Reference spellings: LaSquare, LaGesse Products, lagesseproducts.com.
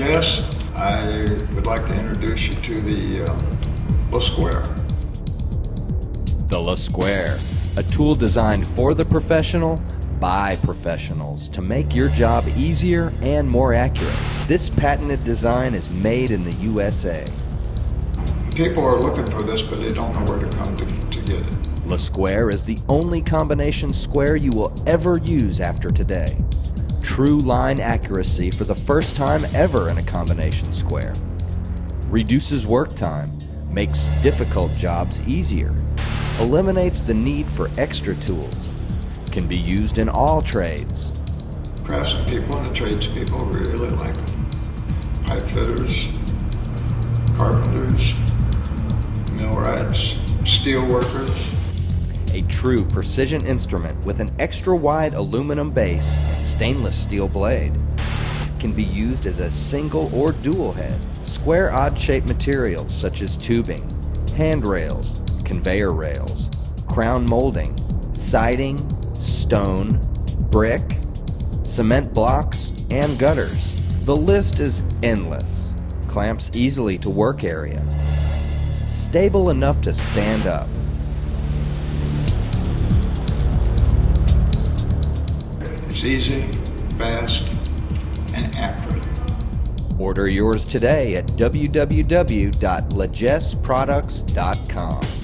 LaGesse. I would like to introduce you to the LaSquare. The LaSquare, a tool designed for the professional by professionals to make your job easier and more accurate. This patented design is made in the USA. People are looking for this, but they don't know where to come to get it. LaSquare is the only combination square you will ever use after today. True line accuracy for the first time ever in a combination square. Reduces work time, makes difficult jobs easier, eliminates the need for extra tools, can be used in all trades. Craftspeople and the tradespeople really like them. Pipe fitters, carpenters, millwrights, steel workers. A true precision instrument with an extra wide aluminum base and stainless steel blade. Can be used as a single or dual head. Square odd-shaped materials such as tubing, handrails, conveyor rails, crown molding, siding, stone, brick, cement blocks, and gutters. The list is endless. Clamps easily to work area. Stable enough to stand up. It's easy, fast, and accurate. Order yours today at www.lagesseproducts.com.